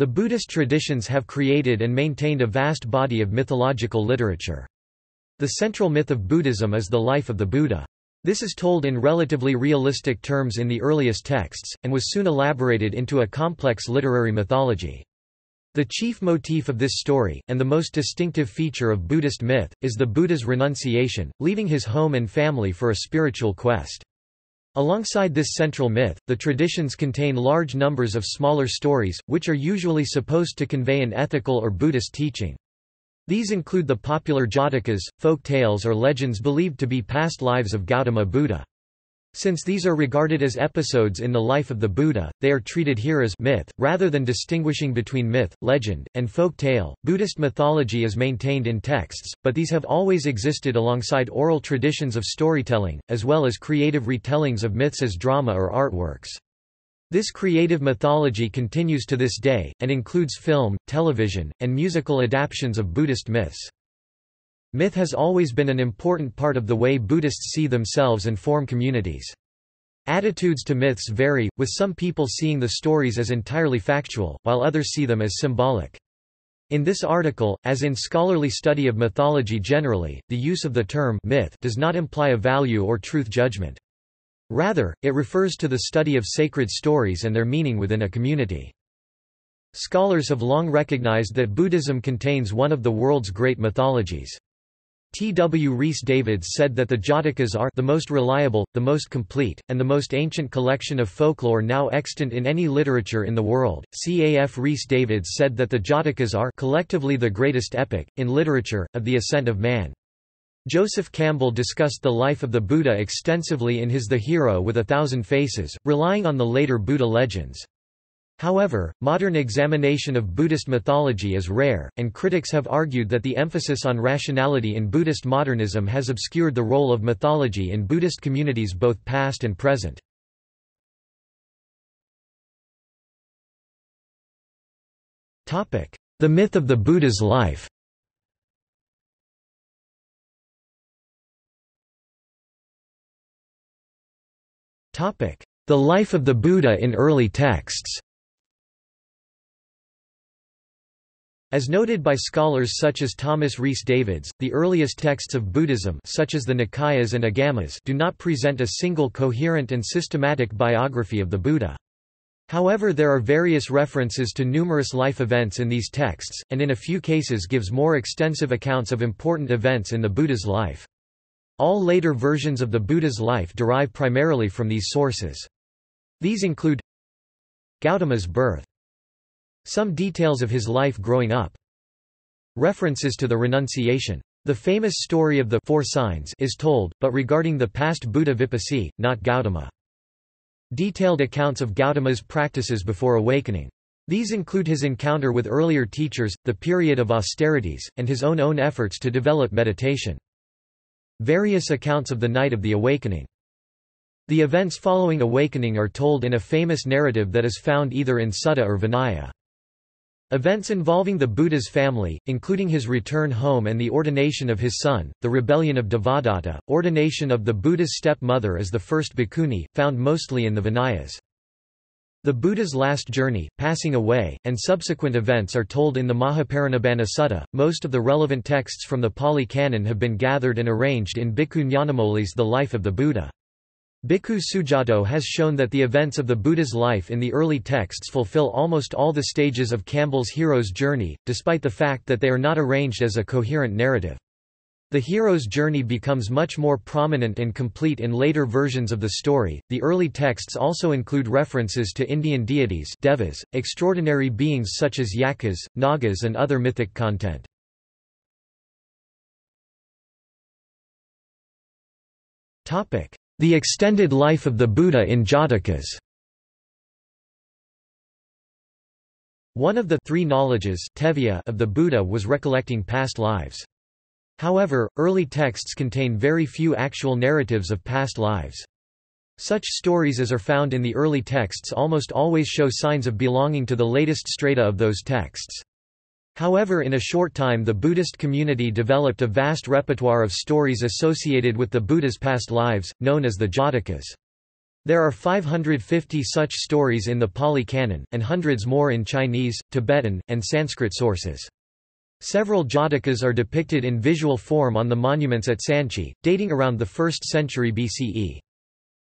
The Buddhist traditions have created and maintained a vast body of mythological literature. The central myth of Buddhism is the life of the Buddha. This is told in relatively realistic terms in the earliest texts, and was soon elaborated into a complex literary mythology. The chief motif of this story, and the most distinctive feature of Buddhist myth, is the Buddha's renunciation, leaving his home and family for a spiritual quest. Alongside this central myth, the traditions contain large numbers of smaller stories, which are usually supposed to convey an ethical or Buddhist teaching. These include the popular Jātakas, folk tales or legends believed to be past lives of Gautama Buddha. Since these are regarded as episodes in the life of the Buddha, they are treated here as myth, rather than distinguishing between myth, legend, and folk tale. Buddhist mythology is maintained in texts, but these have always existed alongside oral traditions of storytelling, as well as creative retellings of myths as drama or artworks. This creative mythology continues to this day, and includes film, television, and musical adaptations of Buddhist myths. Myth has always been an important part of the way Buddhists see themselves and form communities. Attitudes to myths vary, with some people seeing the stories as entirely factual, while others see them as symbolic. In this article, as in scholarly study of mythology generally, the use of the term myth does not imply a value or truth judgment. Rather, it refers to the study of sacred stories and their meaning within a community. Scholars have long recognized that Buddhism contains one of the world's great mythologies. T. W. Rhys Davids said that the Jātakas are the most reliable, the most complete, and the most ancient collection of folklore now extant in any literature in the world. C. A. F. Rhys Davids said that the Jātakas are collectively the greatest epic, in literature, of the ascent of man. Joseph Campbell discussed the life of the Buddha extensively in his The Hero with a Thousand Faces, relying on the later Buddha legends. However, modern examination of Buddhist mythology is rare, and critics have argued that the emphasis on rationality in Buddhist modernism has obscured the role of mythology in Buddhist communities both past and present. The myth of the Buddha's life. The life of the Buddha in early texts. As noted by scholars such as Thomas Rhys Davids, the earliest texts of Buddhism, such as the Nikayas and Agamas, do not present a single coherent and systematic biography of the Buddha. However, there are various references to numerous life events in these texts, and in a few cases gives more extensive accounts of important events in the Buddha's life. All later versions of the Buddha's life derive primarily from these sources. These include Gautama's birth, some details of his life growing up, references to the renunciation. The famous story of the four signs is told, but regarding the past Buddha Vipassi, not Gautama. Detailed accounts of Gautama's practices before awakening. These include his encounter with earlier teachers, the period of austerities, and his own efforts to develop meditation. Various accounts of the night of the awakening. The events following awakening are told in a famous narrative that is found either in Sutta or Vinaya. Events involving the Buddha's family, including his return home and the ordination of his son, the rebellion of Devadatta, ordination of the Buddha's stepmother as the first bhikkhuni, found mostly in the Vinayas. The Buddha's last journey, passing away, and subsequent events are told in the Mahaparinibbana Sutta. Most of the relevant texts from the Pali Canon have been gathered and arranged in Bhikkhu Gnanamoli's The Life of the Buddha. Bhikkhu Sujato has shown that the events of the Buddha's life in the early texts fulfill almost all the stages of Campbell's hero's journey, despite the fact that they are not arranged as a coherent narrative. The hero's journey becomes much more prominent and complete in later versions of the story. The early texts also include references to Indian deities, devas, extraordinary beings such as Yaksas, Nagas, and other mythic content. Topic: The extended life of the Buddha in Jātakas. One of the three knowledges, Tevijja, of the Buddha was recollecting past lives. However, early texts contain very few actual narratives of past lives. Such stories as are found in the early texts almost always show signs of belonging to the latest strata of those texts. However, in a short time the Buddhist community developed a vast repertoire of stories associated with the Buddha's past lives, known as the Jātakas. There are 550 such stories in the Pali Canon, and hundreds more in Chinese, Tibetan, and Sanskrit sources. Several Jātakas are depicted in visual form on the monuments at Sanchi, dating around the 1st century BCE.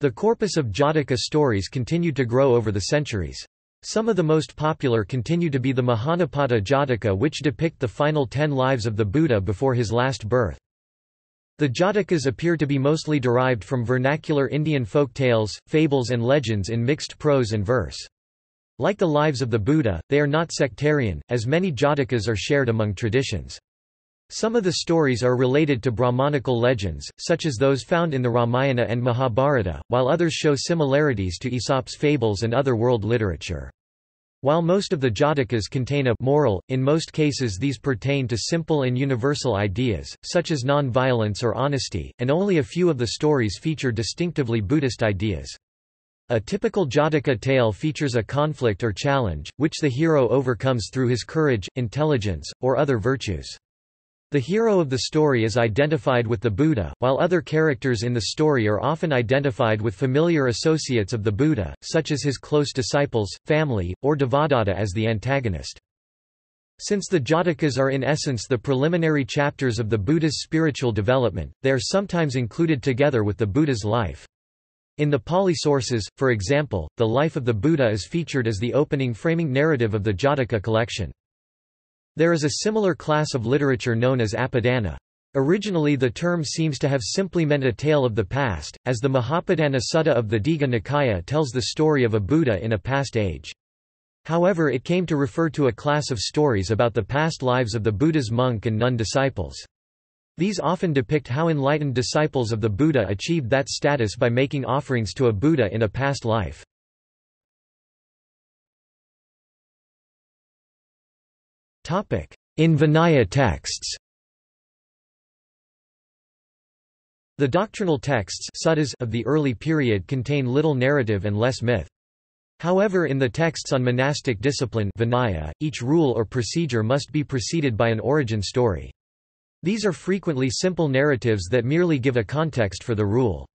The corpus of Jātaka stories continued to grow over the centuries. Some of the most popular continue to be the Mahānapada Jātaka, which depict the final 10 lives of the Buddha before his last birth. The Jātakas appear to be mostly derived from vernacular Indian folk tales, fables and legends in mixed prose and verse. Like the lives of the Buddha, they are not sectarian, as many Jātakas are shared among traditions. Some of the stories are related to Brahmanical legends, such as those found in the Ramayana and Mahabharata, while others show similarities to Aesop's fables and other world literature. While most of the Jātakas contain a moral, in most cases these pertain to simple and universal ideas, such as non-violence or honesty, and only a few of the stories feature distinctively Buddhist ideas. A typical Jātaka tale features a conflict or challenge, which the hero overcomes through his courage, intelligence, or other virtues. The hero of the story is identified with the Buddha, while other characters in the story are often identified with familiar associates of the Buddha, such as his close disciples, family, or Devadatta as the antagonist. Since the Jātakas are in essence the preliminary chapters of the Buddha's spiritual development, they are sometimes included together with the Buddha's life. In the Pali sources, for example, the life of the Buddha is featured as the opening framing narrative of the Jātaka collection. There is a similar class of literature known as Apadana. Originally the term seems to have simply meant a tale of the past, as the Mahapadana Sutta of the Diga Nikaya tells the story of a Buddha in a past age. However, it came to refer to a class of stories about the past lives of the Buddha's monk and nun disciples. These often depict how enlightened disciples of the Buddha achieved that status by making offerings to a Buddha in a past life. In Vinaya texts, the doctrinal texts of the early period contain little narrative and less myth. However, in the texts on monastic discipline Vinaya, each rule or procedure must be preceded by an origin story. These are frequently simple narratives that merely give a context for the rule.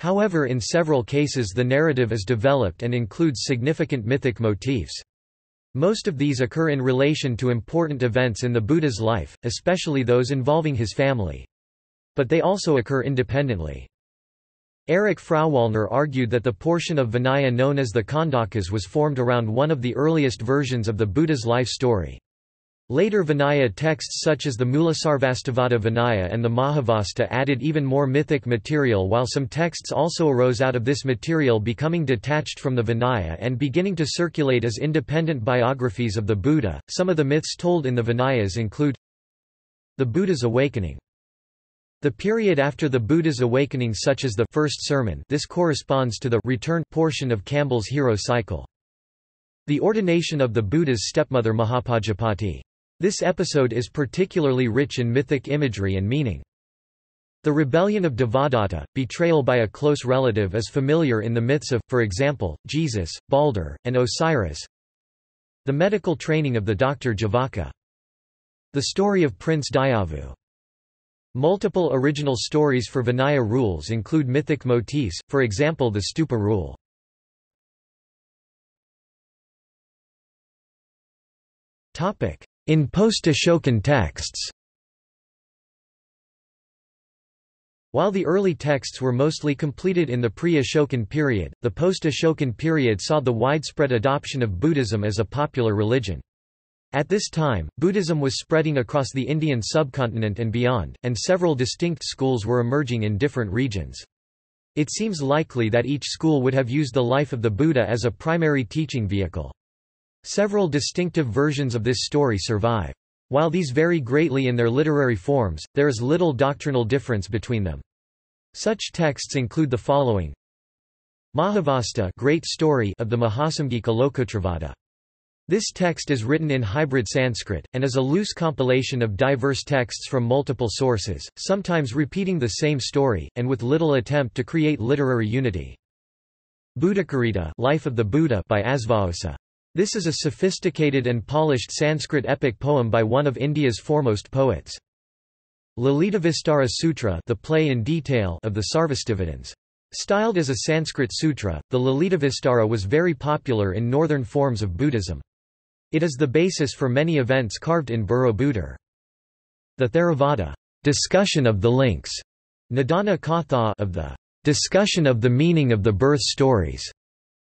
However, in several cases the narrative is developed and includes significant mythic motifs. Most of these occur in relation to important events in the Buddha's life, especially those involving his family. But they also occur independently. Erich Frauwallner argued that the portion of Vinaya known as the Khandakas was formed around one of the earliest versions of the Buddha's life story. Later Vinaya texts such as the Mūlasarvāstivāda Vinaya and the Mahavastha added even more mythic material, while some texts also arose out of this material becoming detached from the Vinaya and beginning to circulate as independent biographies of the Buddha. Some of the myths told in the Vinayas include the Buddha's awakening. The period after the Buddha's awakening, such as the first sermon, this corresponds to the return portion of Campbell's hero cycle. The ordination of the Buddha's stepmother Mahapajapati. This episode is particularly rich in mythic imagery and meaning. The rebellion of Devadatta, betrayal by a close relative, is familiar in the myths of, for example, Jesus, Balder, and Osiris. The medical training of the doctor Javaka. The story of Prince Dayavu. Multiple original stories for Vinaya rules include mythic motifs, for example the Stupa rule. In post-Ashokan texts, while the early texts were mostly completed in the pre-Ashokan period, the post-Ashokan period saw the widespread adoption of Buddhism as a popular religion. At this time, Buddhism was spreading across the Indian subcontinent and beyond, and several distinct schools were emerging in different regions. It seems likely that each school would have used the life of the Buddha as a primary teaching vehicle. Several distinctive versions of this story survive. While these vary greatly in their literary forms, there is little doctrinal difference between them. Such texts include the following: Mahavastha, Great Story of the Mahasamgika Lokotravada. This text is written in hybrid Sanskrit, and is a loose compilation of diverse texts from multiple sources, sometimes repeating the same story, and with little attempt to create literary unity. Buddhakarita, Life of the Buddha by Asvaosa. This is a sophisticated and polished Sanskrit epic poem by one of India's foremost poets. Lalitavistara Sutra, the play in detail of the Sarvastivadins. Styled as a Sanskrit sutra, the Lalitavistara was very popular in northern forms of Buddhism. It is the basis for many events carved in Borobudur. The Theravada discussion of the links Nidana Katha of the discussion of the meaning of the birth stories,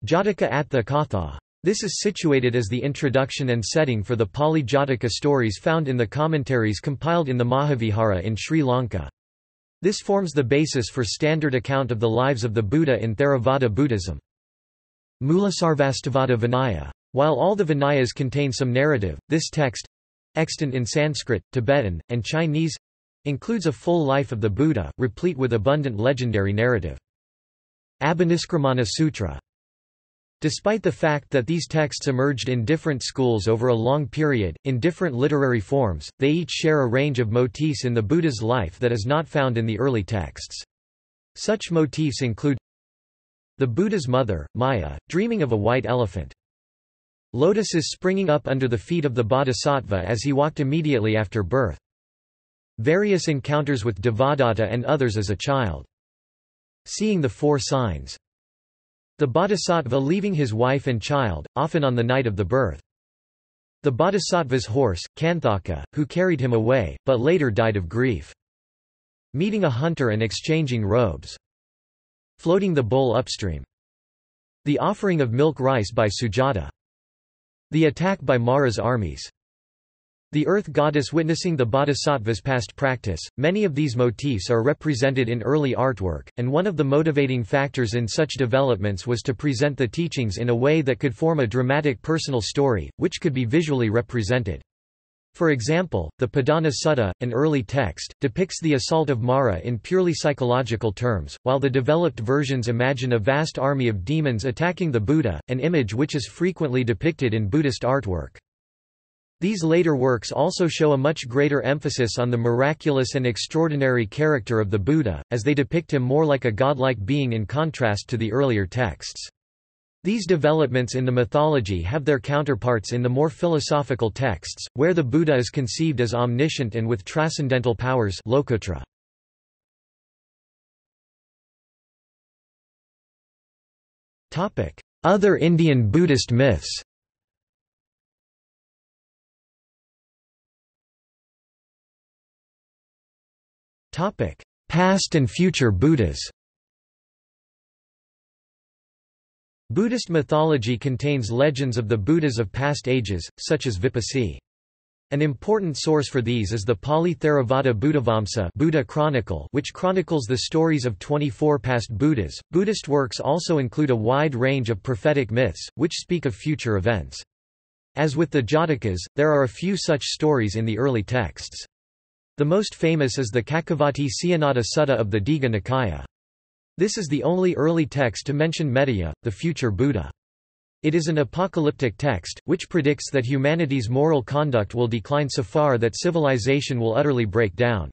Jātaka Attha Katha. This is situated as the introduction and setting for the Pali Jātaka stories found in the commentaries compiled in the Mahavihara in Sri Lanka. This forms the basis for standard account of the lives of the Buddha in Theravada Buddhism. Mūlasarvāstivāda Vinaya. While all the Vinayas contain some narrative, this text, extant in Sanskrit, Tibetan, and Chinese, includes a full life of the Buddha, replete with abundant legendary narrative. Abhiniskramana Sutra. Despite the fact that these texts emerged in different schools over a long period, in different literary forms, they each share a range of motifs in the Buddha's life that is not found in the early texts. Such motifs include the Buddha's mother, Maya, dreaming of a white elephant. Lotuses springing up under the feet of the Bodhisattva as he walked immediately after birth. Various encounters with Devadatta and others as a child. Seeing the four signs. The Bodhisattva leaving his wife and child, often on the night of the birth. The Bodhisattva's horse, Kanthaka, who carried him away, but later died of grief. Meeting a hunter and exchanging robes. Floating the bowl upstream. The offering of milk rice by Sujata. The attack by Mara's armies. The earth goddess witnessing the bodhisattva's past practice. Many of these motifs are represented in early artwork, and one of the motivating factors in such developments was to present the teachings in a way that could form a dramatic personal story, which could be visually represented. For example, the Padana Sutta, an early text, depicts the assault of Mara in purely psychological terms, while the developed versions imagine a vast army of demons attacking the Buddha, an image which is frequently depicted in Buddhist artwork. These later works also show a much greater emphasis on the miraculous and extraordinary character of the Buddha, as they depict him more like a godlike being in contrast to the earlier texts. These developments in the mythology have their counterparts in the more philosophical texts, where the Buddha is conceived as omniscient and with transcendental powers. Lokotra. Other Indian Buddhist myths. Past and future Buddhas. Buddhist mythology contains legends of the Buddhas of past ages, such as Vipassi. An important source for these is the Pali Theravada Buddhavamsa Buddha Chronicle, which chronicles the stories of 24 past Buddhas. Buddhist works also include a wide range of prophetic myths, which speak of future events. As with the Jātakas, there are a few such stories in the early texts. The most famous is the Kakavati Siyanada Sutta of the Diga Nikaya. This is the only early text to mention Metteyya, the future Buddha. It is an apocalyptic text, which predicts that humanity's moral conduct will decline so far that civilization will utterly break down.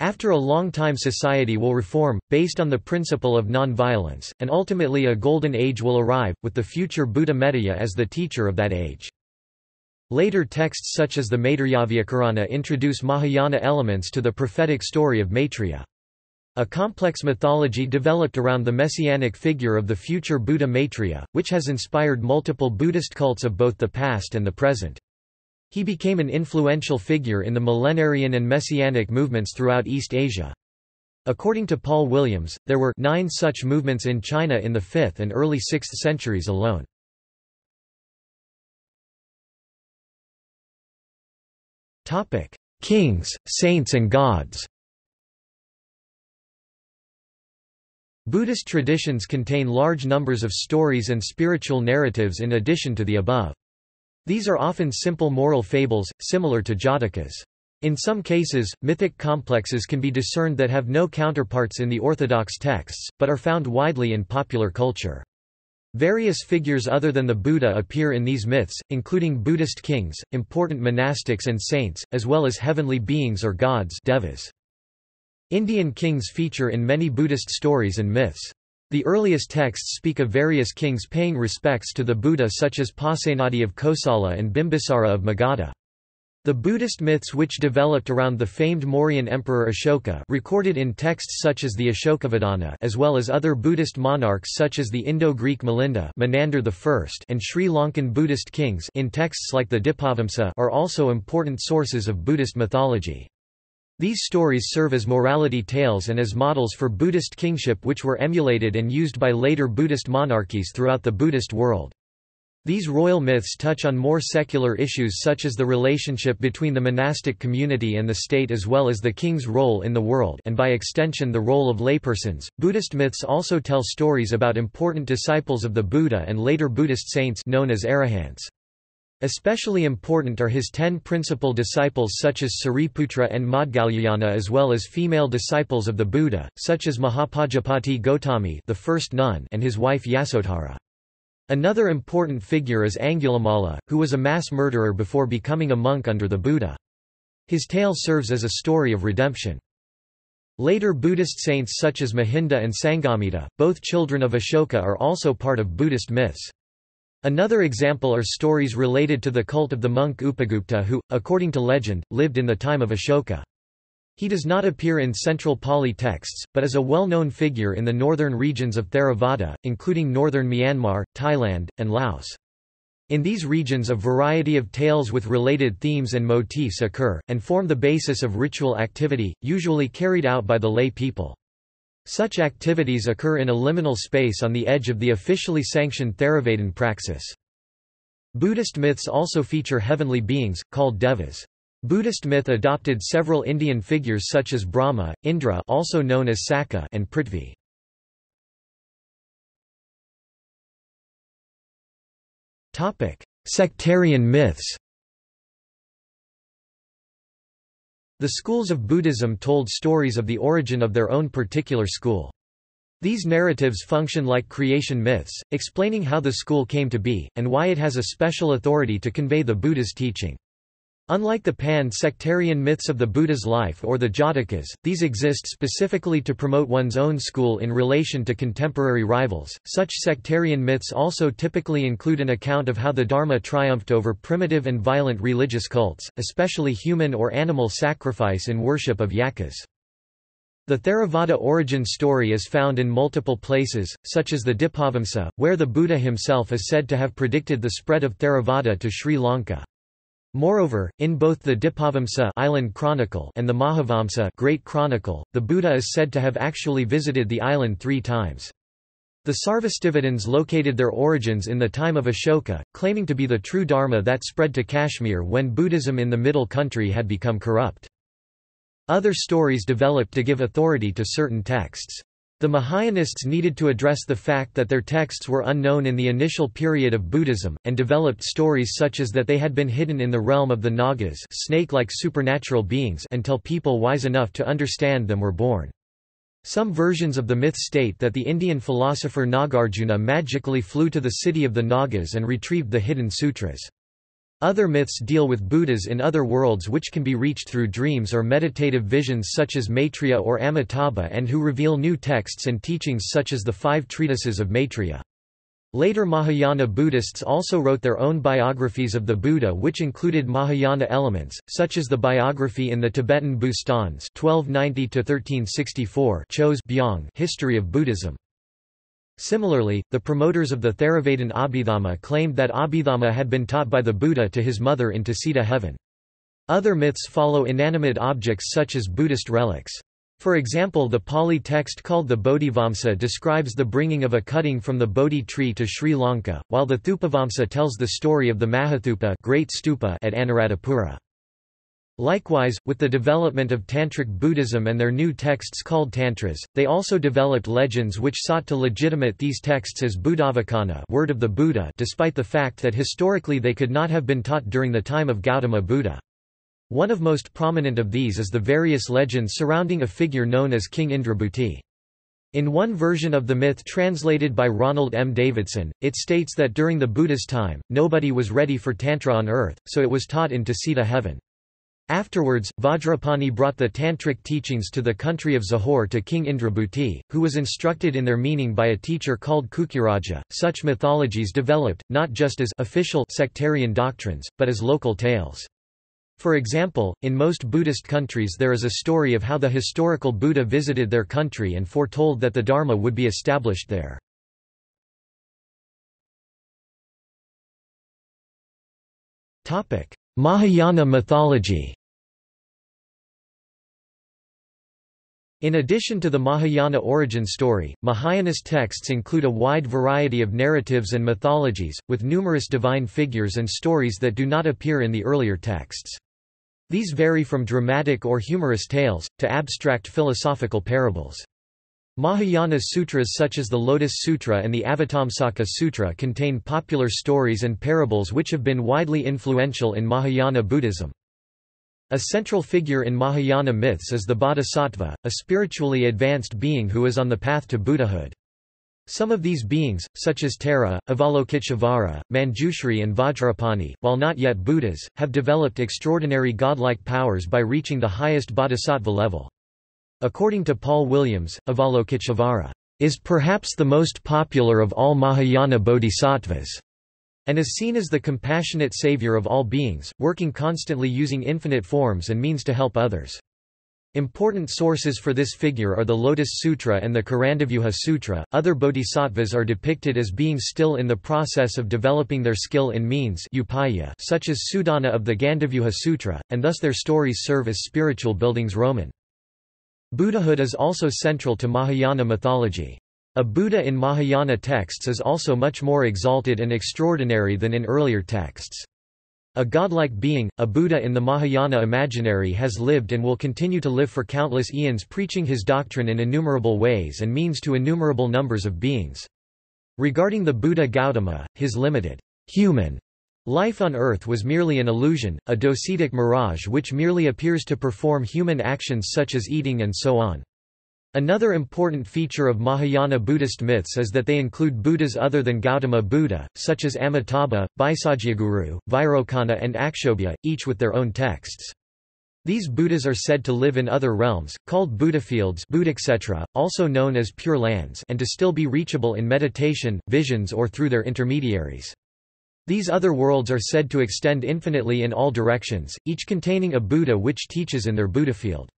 After a long time society will reform, based on the principle of non-violence, and ultimately a golden age will arrive, with the future Buddha Metteyya as the teacher of that age. Later texts such as the Maitreyaviyakarana introduce Mahayana elements to the prophetic story of Maitreya. A complex mythology developed around the messianic figure of the future Buddha Maitreya, which has inspired multiple Buddhist cults of both the past and the present. He became an influential figure in the millenarian and messianic movements throughout East Asia. According to Paul Williams, there were 9 such movements in China in the 5th and early 6th centuries alone. Kings, saints and gods. Buddhist traditions contain large numbers of stories and spiritual narratives in addition to the above. These are often simple moral fables, similar to Jātakas. In some cases, mythic complexes can be discerned that have no counterparts in the orthodox texts, but are found widely in popular culture. Various figures other than the Buddha appear in these myths, including Buddhist kings, important monastics and saints, as well as heavenly beings or gods, devas. Indian kings feature in many Buddhist stories and myths. The earliest texts speak of various kings paying respects to the Buddha, such as Pasenadi of Kosala and Bimbisara of Magadha. The Buddhist myths which developed around the famed Mauryan emperor Ashoka, recorded in texts such as the Ashokavadana, as well as other Buddhist monarchs such as the Indo-Greek Milinda, Menander I, and Sri Lankan Buddhist kings, in texts like the Dipavamsa, are also important sources of Buddhist mythology. These stories serve as morality tales and as models for Buddhist kingship, which were emulated and used by later Buddhist monarchies throughout the Buddhist world. These royal myths touch on more secular issues such as the relationship between the monastic community and the state, as well as the king's role in the world and by extension the role of laypersons. Buddhist myths also tell stories about important disciples of the Buddha and later Buddhist saints known as arahants. Especially important are his 10 principal disciples such as Sariputra and Madhgalyayana, as well as female disciples of the Buddha such as Mahapajapati Gotami, the first nun, and his wife Yasodhara. Another important figure is Angulimala, who was a mass murderer before becoming a monk under the Buddha. His tale serves as a story of redemption. Later Buddhist saints such as Mahinda and Saṅghamittā, both children of Ashoka, are also part of Buddhist myths. Another example are stories related to the cult of the monk Upagupta, who, according to legend, lived in the time of Ashoka. He does not appear in central Pali texts, but is a well-known figure in the northern regions of Theravada, including northern Myanmar, Thailand, and Laos. In these regions a variety of tales with related themes and motifs occur, and form the basis of ritual activity, usually carried out by the lay people. Such activities occur in a liminal space on the edge of the officially sanctioned Theravadin praxis. Buddhist myths also feature heavenly beings, called devas. Buddhist myth adopted several Indian figures such as Brahma, Indra, also known as Saka, and Prithvi. Topic: Sectarian myths. The schools of Buddhism told stories of the origin of their own particular school. These narratives function like creation myths, explaining how the school came to be and why it has a special authority to convey the Buddha's teaching. Unlike the pan-sectarian myths of the Buddha's life or the Jātakas, these exist specifically to promote one's own school in relation to contemporary rivals. Such sectarian myths also typically include an account of how the Dharma triumphed over primitive and violent religious cults, especially human or animal sacrifice in worship of yakas. The Theravada origin story is found in multiple places, such as the Dipavamsa, where the Buddha himself is said to have predicted the spread of Theravada to Sri Lanka. Moreover, in both the Dipavamsa Island Chronicle and the Mahavamsa Great Chronicle, the Buddha is said to have actually visited the island 3 times. The Sarvastivadins located their origins in the time of Ashoka, claiming to be the true Dharma that spread to Kashmir when Buddhism in the Middle Country had become corrupt. Other stories developed to give authority to certain texts. The Mahayanists needed to address the fact that their texts were unknown in the initial period of Buddhism, and developed stories such as that they had been hidden in the realm of the Nagas, snake-like supernatural beings, until people wise enough to understand them were born. Some versions of the myth state that the Indian philosopher Nagarjuna magically flew to the city of the Nagas and retrieved the hidden sutras. Other myths deal with Buddhas in other worlds which can be reached through dreams or meditative visions such as Maitreya or Amitabha, and who reveal new texts and teachings such as the 5 treatises of Maitreya. Later Mahayana Buddhists also wrote their own biographies of the Buddha, which included Mahayana elements, such as the biography in the Tibetan Bustans 1290–1364 Chö's Byung History of Buddhism. Similarly, the promoters of the Theravadin Abhidhamma claimed that Abhidhamma had been taught by the Buddha to his mother in Tasita heaven. Other myths follow inanimate objects such as Buddhist relics. For example, the Pali text called the Bodhivamsa describes the bringing of a cutting from the Bodhi tree to Sri Lanka, while the Thupavamsa tells the story of the Mahathupa Great Stupa at Anuradhapura. Likewise, with the development of Tantric Buddhism and their new texts called Tantras, they also developed legends which sought to legitimate these texts as Buddhavacana, word of the Buddha, despite the fact that historically they could not have been taught during the time of Gautama Buddha. One of most prominent of these is the various legends surrounding a figure known as King Indrabhuti. In one version of the myth translated by Ronald M. Davidson, it states that during the Buddha's time, nobody was ready for Tantra on earth, so it was taught in Tasita heaven. Afterwards, Vajrapani brought the tantric teachings to the country of Zahor to King Indrabhuti, who was instructed in their meaning by a teacher called Kukiraja. Such mythologies developed, not just as official sectarian doctrines, but as local tales. For example, in most Buddhist countries there is a story of how the historical Buddha visited their country and foretold that the Dharma would be established there. Mahayana mythology. In addition to the Mahayana origin story, Mahayanist texts include a wide variety of narratives and mythologies, with numerous divine figures and stories that do not appear in the earlier texts. These vary from dramatic or humorous tales, to abstract philosophical parables. Mahayana sutras such as the Lotus Sutra and the Avatamsaka Sutra contain popular stories and parables which have been widely influential in Mahayana Buddhism. A central figure in Mahayana myths is the Bodhisattva, a spiritually advanced being who is on the path to Buddhahood. Some of these beings, such as Tara, Avalokiteshvara, Manjushri and Vajrapani, while not yet Buddhas, have developed extraordinary godlike powers by reaching the highest Bodhisattva level. According to Paul Williams, Avalokiteshvara is perhaps the most popular of all Mahayana bodhisattvas, and is seen as the compassionate savior of all beings, working constantly using infinite forms and means to help others. Important sources for this figure are the Lotus Sutra and the Karandavyuha Sutra. Other bodhisattvas are depicted as being still in the process of developing their skill in means, upaya, such as Sudana of the Gandavyuha Sutra, and thus their stories serve as spiritual buildings. Buddhahood is also central to Mahayana mythology. A Buddha in Mahayana texts is also much more exalted and extraordinary than in earlier texts. A godlike being, a Buddha in the Mahayana imaginary, has lived and will continue to live for countless eons, preaching his doctrine in innumerable ways and means to innumerable numbers of beings. Regarding the Buddha Gautama, his limited human life on earth was merely an illusion, a docetic mirage which merely appears to perform human actions such as eating and so on. Another important feature of Mahayana Buddhist myths is that they include Buddhas other than Gautama Buddha, such as Amitabha, Bhaisajyaguru, Vairocana and Akshobhya, each with their own texts. These Buddhas are said to live in other realms, called Buddhafields, also known as Pure Lands, and to still be reachable in meditation, visions or through their intermediaries. These other worlds are said to extend infinitely in all directions, each containing a Buddha which teaches in their Buddhafield.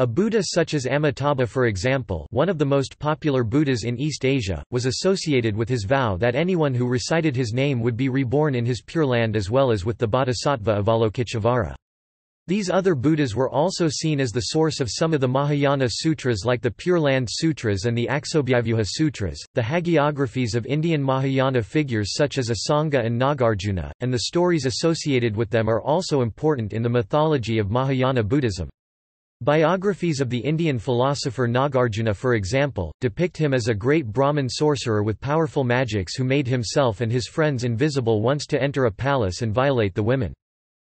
A Buddha such as Amitabha, for example, one of the most popular Buddhas in East Asia, was associated with his vow that anyone who recited his name would be reborn in his Pure Land, as well as with the Bodhisattva Avalokiteshvara. These other Buddhas were also seen as the source of some of the Mahayana sutras like the Pure Land Sutras and the Aksobhyavyuha Sutras, the hagiographies of Indian Mahayana figures such as Asanga and Nagarjuna, and the stories associated with them are also important in the mythology of Mahayana Buddhism. Biographies of the Indian philosopher Nagarjuna, for example, depict him as a great Brahmin sorcerer with powerful magics who made himself and his friends invisible once to enter a palace and violate the women.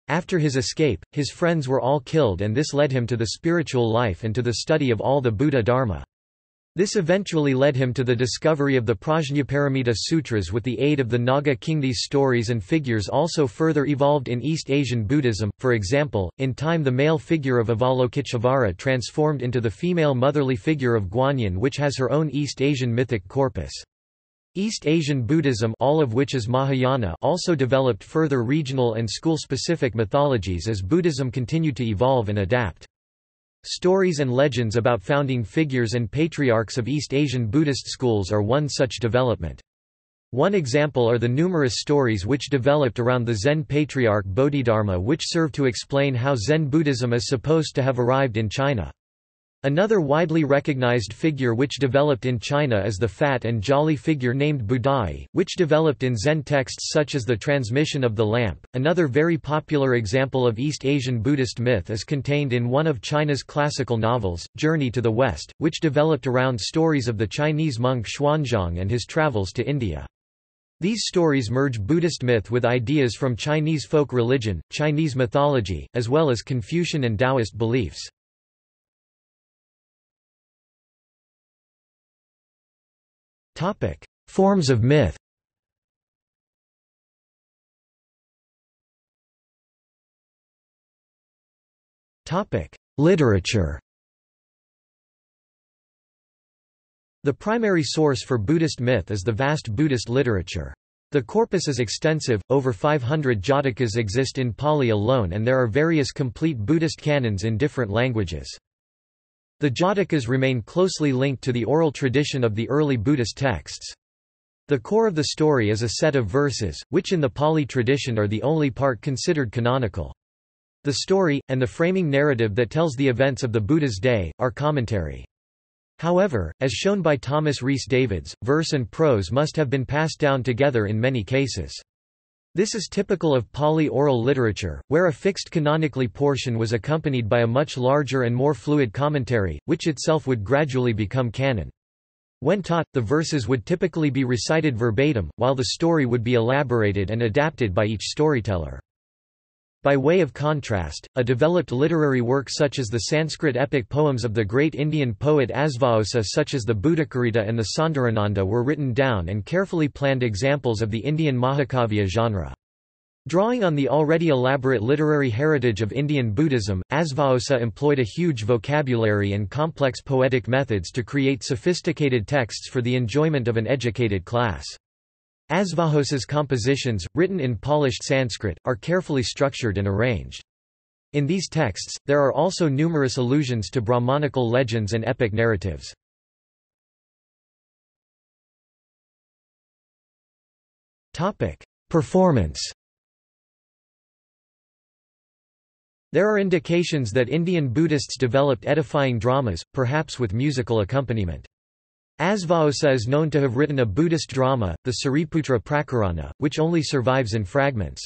After his escape, his friends were all killed, and this led him to the spiritual life and to the study of all the Buddha Dharma. This eventually led him to the discovery of the Prajñāparamita Sutras. With the aid of the Naga king, these stories and figures also further evolved in East Asian Buddhism. For example, in time the male figure of Avalokiteshvara transformed into the female motherly figure of Guanyin, which has her own East Asian mythic corpus. East Asian Buddhism, all of which is Mahayana, also developed further regional and school-specific mythologies as Buddhism continued to evolve and adapt. Stories and legends about founding figures and patriarchs of East Asian Buddhist schools are one such development. One example are the numerous stories which developed around the Zen patriarch Bodhidharma, which serve to explain how Zen Buddhism is supposed to have arrived in China. Another widely recognized figure which developed in China is the fat and jolly figure named Budai, which developed in Zen texts such as the transmission of the lamp. Another very popular example of East Asian Buddhist myth is contained in one of China's classical novels, Journey to the West, which developed around stories of the Chinese monk Xuanzang and his travels to India. These stories merge Buddhist myth with ideas from Chinese folk religion, Chinese mythology, as well as Confucian and Taoist beliefs. Forms of myth. Literature. The primary source for Buddhist myth is the vast Buddhist literature. The corpus is extensive, over 500 Jātakas exist in Pali alone, and there are various complete Buddhist canons in different languages. The Jātakas remain closely linked to the oral tradition of the early Buddhist texts. The core of the story is a set of verses, which in the Pali tradition are the only part considered canonical. The story, and the framing narrative that tells the events of the Buddha's day, are commentary. However, as shown by Thomas Rhys Davids, verse and prose must have been passed down together in many cases. This is typical of Pali oral literature, where a fixed canonically portion was accompanied by a much larger and more fluid commentary, which itself would gradually become canon. When taught, the verses would typically be recited verbatim, while the story would be elaborated and adapted by each storyteller. By way of contrast, a developed literary work such as the Sanskrit epic poems of the great Indian poet Asvaosa, such as the Buddhakarita and the Saundarananda, were written down and carefully planned examples of the Indian Mahakavya genre. Drawing on the already elaborate literary heritage of Indian Buddhism, Asvaosa employed a huge vocabulary and complex poetic methods to create sophisticated texts for the enjoyment of an educated class. Asvaosa's compositions, written in polished Sanskrit, are carefully structured and arranged. In these texts, there are also numerous allusions to Brahmanical legends and epic narratives. Performance. There are indications that Indian Buddhists developed edifying dramas, perhaps with musical accompaniment. Asvaosa is known to have written a Buddhist drama, the Sariputra Prakarana, which only survives in fragments.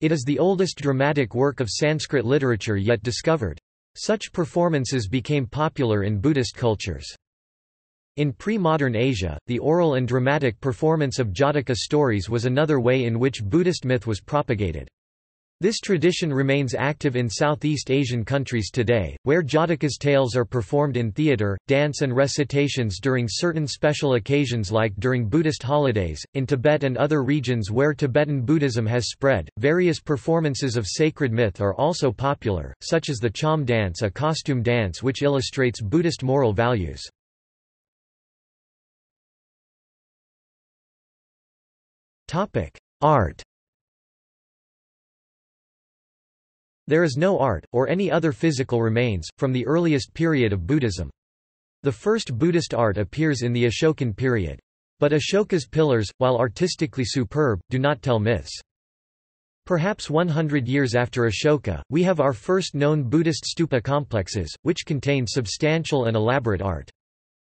It is the oldest dramatic work of Sanskrit literature yet discovered. Such performances became popular in Buddhist cultures. In pre-modern Asia, the oral and dramatic performance of Jātaka stories was another way in which Buddhist myth was propagated. This tradition remains active in Southeast Asian countries today, where Jātaka's tales are performed in theater, dance, and recitations during certain special occasions like during Buddhist holidays. In Tibet and other regions where Tibetan Buddhism has spread, various performances of sacred myth are also popular, such as the Cham dance, a costume dance which illustrates Buddhist moral values. Topic: Art. There is no art, or any other physical remains, from the earliest period of Buddhism. The first Buddhist art appears in the Ashokan period. But Ashoka's pillars, while artistically superb, do not tell myths. Perhaps 100 years after Ashoka, we have our first known Buddhist stupa complexes, which contain substantial and elaborate art.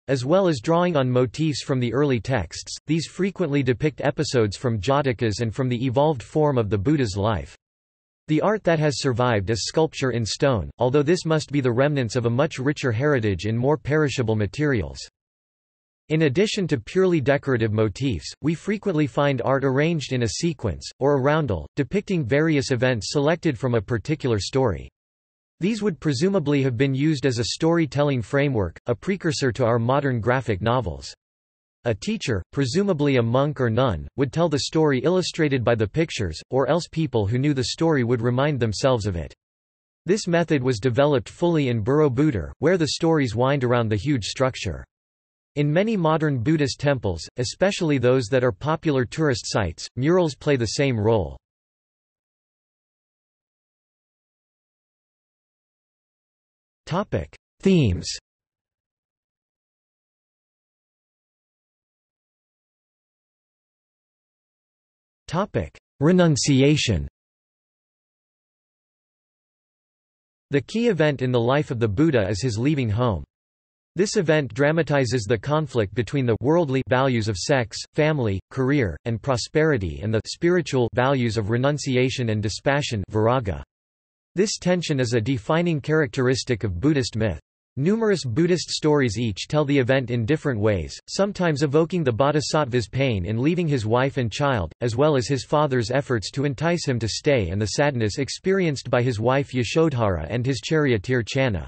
As well as drawing on motifs from the early texts, these frequently depict episodes from Jātakas and from the evolved form of the Buddha's life. The art that has survived is sculpture in stone, although this must be the remnants of a much richer heritage in more perishable materials. In addition to purely decorative motifs, we frequently find art arranged in a sequence, or a roundel, depicting various events selected from a particular story. These would presumably have been used as a storytelling framework, a precursor to our modern graphic novels. A teacher, presumably a monk or nun, would tell the story illustrated by the pictures, or else people who knew the story would remind themselves of it. This method was developed fully in Borobudur, where the stories wind around the huge structure. In many modern Buddhist temples, especially those that are popular tourist sites, murals play the same role. Themes. Renunciation. The key event in the life of the Buddha is his leaving home. This event dramatizes the conflict between the worldly values of sex, family, career, and prosperity and the spiritual values of renunciation and dispassion, viraga. This tension is a defining characteristic of Buddhist myth. Numerous Buddhist stories each tell the event in different ways, sometimes evoking the bodhisattva's pain in leaving his wife and child, as well as his father's efforts to entice him to stay and the sadness experienced by his wife Yashodhara and his charioteer Channa.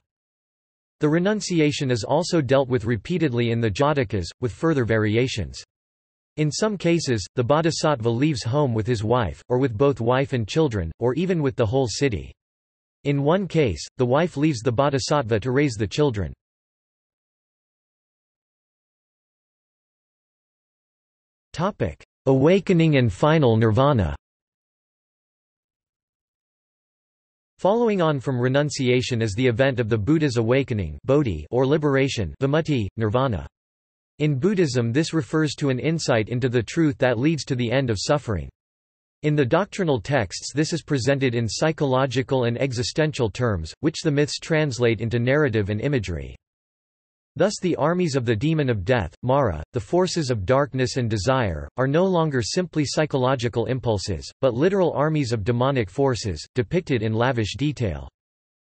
The renunciation is also dealt with repeatedly in the Jātakas, with further variations. In some cases, the bodhisattva leaves home with his wife, or with both wife and children, or even with the whole city. In one case, the wife leaves the bodhisattva to raise the children. Awakening and final nirvana. Following on from renunciation is the event of the Buddha's awakening bodhi or liberation vimutti, nirvana. In Buddhism this refers to an insight into the truth that leads to the end of suffering. In the doctrinal texts this is presented in psychological and existential terms, which the myths translate into narrative and imagery. Thus the armies of the demon of death, Mara, the forces of darkness and desire, are no longer simply psychological impulses, but literal armies of demonic forces, depicted in lavish detail.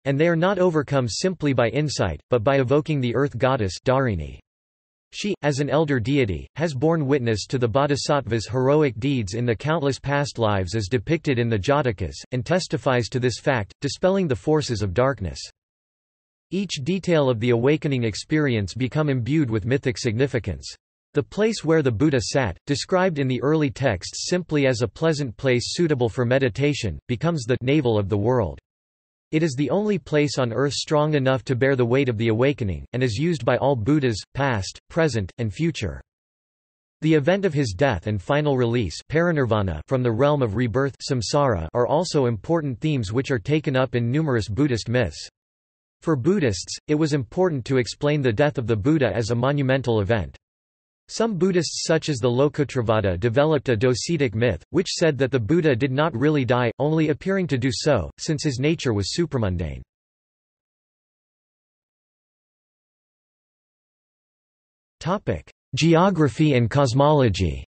And they are not overcome simply by insight, but by evoking the earth goddess Dharini. She, as an elder deity, has borne witness to the bodhisattva's heroic deeds in the countless past lives as depicted in the Jātakas, and testifies to this fact, dispelling the forces of darkness. Each detail of the awakening experience become imbued with mythic significance. The place where the Buddha sat, described in the early texts simply as a pleasant place suitable for meditation, becomes the navel of the world. It is the only place on earth strong enough to bear the weight of the awakening, and is used by all Buddhas, past, present, and future. The event of his death and final release parinirvana from the realm of rebirth samsara are also important themes which are taken up in numerous Buddhist myths. For Buddhists, it was important to explain the death of the Buddha as a monumental event. Some Buddhists such as the Lokotravada developed a docetic myth, which said that the Buddha did not really die, only appearing to do so, since his nature was supramundane. Geography and cosmology.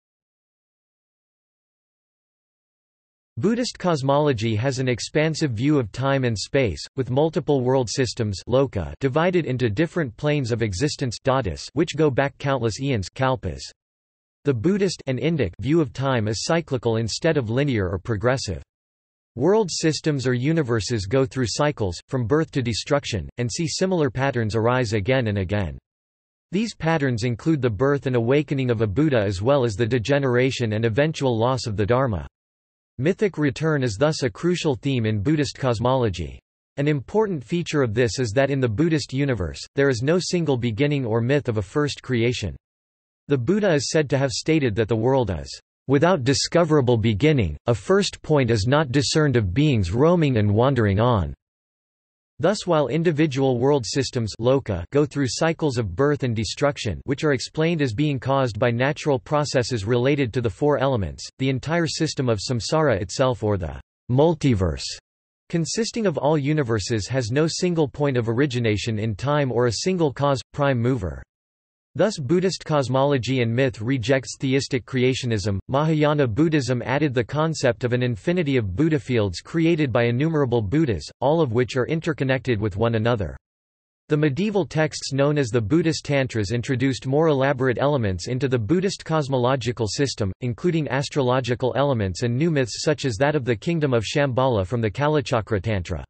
Buddhist cosmology has an expansive view of time and space, with multiple world systems loka divided into different planes of existence dhatas which go back countless eons kalpas. The Buddhist and Indic view of time is cyclical instead of linear or progressive. World systems or universes go through cycles, from birth to destruction, and see similar patterns arise again and again. These patterns include the birth and awakening of a Buddha as well as the degeneration and eventual loss of the Dharma. Mythic return is thus a crucial theme in Buddhist cosmology. An important feature of this is that in the Buddhist universe, there is no single beginning or myth of a first creation. The Buddha is said to have stated that the world is, "...without discoverable beginning, a first point is not discerned of beings roaming and wandering on." Thus while individual world systems loka go through cycles of birth and destruction which are explained as being caused by natural processes related to the four elements, the entire system of samsara itself or the multiverse, consisting of all universes has no single point of origination in time or a single cause, prime mover. Thus Buddhist cosmology and myth rejects theistic creationism. Mahayana Buddhism added the concept of an infinity of Buddha fields created by innumerable Buddhas, all of which are interconnected with one another. The medieval texts known as the Buddhist Tantras introduced more elaborate elements into the Buddhist cosmological system, including astrological elements and new myths such as that of the kingdom of Shambhala from the Kalachakra Tantra.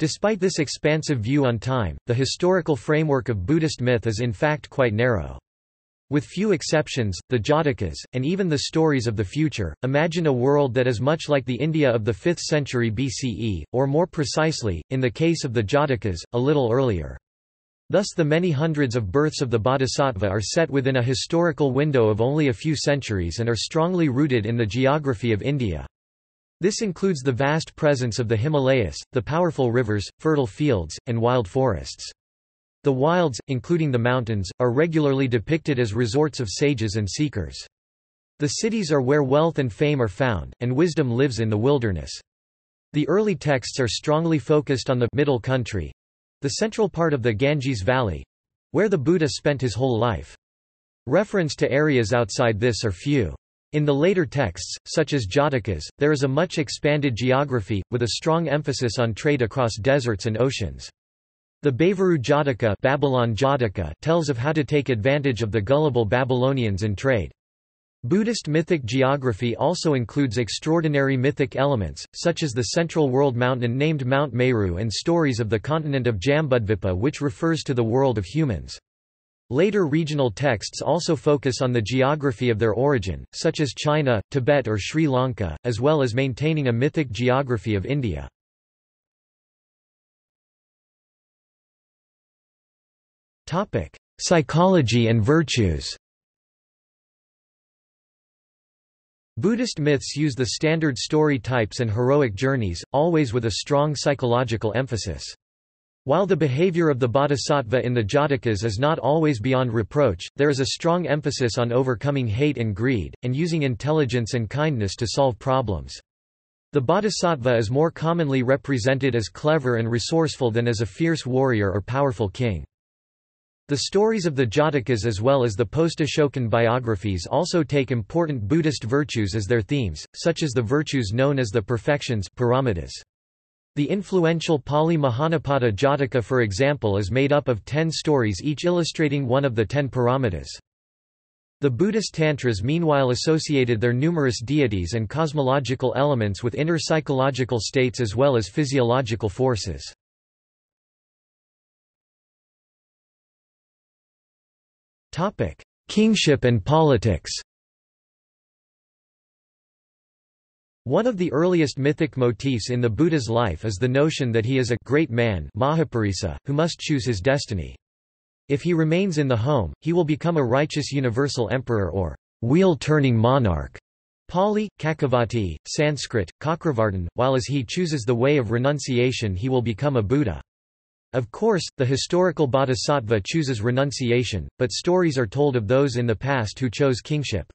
Despite this expansive view on time, the historical framework of Buddhist myth is in fact quite narrow. With few exceptions, the Jātakas, and even the stories of the future, imagine a world that is much like the India of the 5th century BCE, or more precisely, in the case of the Jātakas, a little earlier. Thus the many hundreds of births of the bodhisattva are set within a historical window of only a few centuries and are strongly rooted in the geography of India. This includes the vast presence of the Himalayas, the powerful rivers, fertile fields, and wild forests. The wilds, including the mountains, are regularly depicted as resorts of sages and seekers. The cities are where wealth and fame are found, and wisdom lives in the wilderness. The early texts are strongly focused on the middle country, the central part of the Ganges Valley, where the Buddha spent his whole life. Reference to areas outside this are few. In the later texts, such as Jātakas, there is a much expanded geography, with a strong emphasis on trade across deserts and oceans. The Baevaru Jātaka, Babylon Jātaka tells of how to take advantage of the gullible Babylonians in trade. Buddhist mythic geography also includes extraordinary mythic elements, such as the central world mountain named Mount Meru and stories of the continent of Jambudvipa which refers to the world of humans. Later regional texts also focus on the geography of their origin, such as China, Tibet or Sri Lanka, as well as maintaining a mythic geography of India. Psychology and virtues. Buddhist myths use the standard story types and heroic journeys, always with a strong psychological emphasis. While the behavior of the bodhisattva in the Jātakas is not always beyond reproach, there is a strong emphasis on overcoming hate and greed, and using intelligence and kindness to solve problems. The bodhisattva is more commonly represented as clever and resourceful than as a fierce warrior or powerful king. The stories of the Jātakas as well as the post-Ashokan biographies also take important Buddhist virtues as their themes, such as the virtues known as the perfections paramitas. The influential Pali Mahānapada Jātaka, for example, is made up of 10 stories each illustrating one of the 10 paramitas. The Buddhist tantras meanwhile associated their numerous deities and cosmological elements with inner psychological states as well as physiological forces. Kingship and politics. One of the earliest mythic motifs in the Buddha's life is the notion that he is a great man who must choose his destiny. If he remains in the home, he will become a righteous universal emperor or wheel-turning monarch. Pali, Kakavati, Sanskrit, Kakravartin, while as he chooses the way of renunciation he will become a Buddha. Of course, the historical bodhisattva chooses renunciation, but stories are told of those in the past who chose kingship.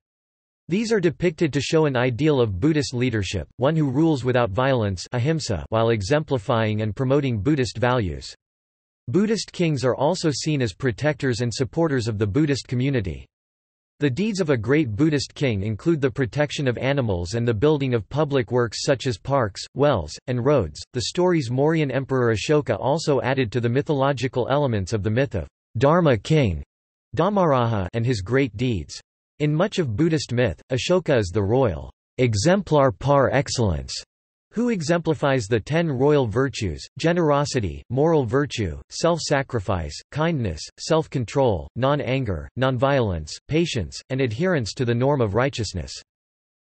These are depicted to show an ideal of Buddhist leadership, one who rules without violence ahimsa, while exemplifying and promoting Buddhist values. Buddhist kings are also seen as protectors and supporters of the Buddhist community. The deeds of a great Buddhist king include the protection of animals and the building of public works such as parks, wells, and roads. The stories Mauryan Emperor Ashoka also added to the mythological elements of the myth of Dharma King Dhammaraha and his great deeds. In much of Buddhist myth, Ashoka is the royal exemplar par excellence, who exemplifies the 10 royal virtues: generosity, moral virtue, self-sacrifice, kindness, self-control, non-anger, non-violence, patience, and adherence to the norm of righteousness.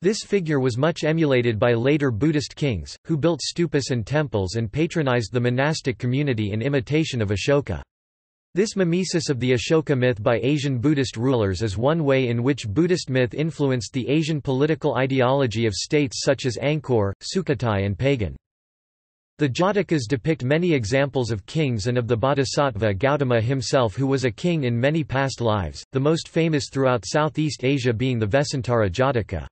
This figure was much emulated by later Buddhist kings, who built stupas and temples and patronized the monastic community in imitation of Ashoka. This mimesis of the Ashoka myth by Asian Buddhist rulers is one way in which Buddhist myth influenced the Asian political ideology of states such as Angkor, Sukhothai and Pagan. The Jātakas depict many examples of kings and of the bodhisattva Gautama himself, who was a king in many past lives, the most famous throughout Southeast Asia being the Vesantara Jātaka.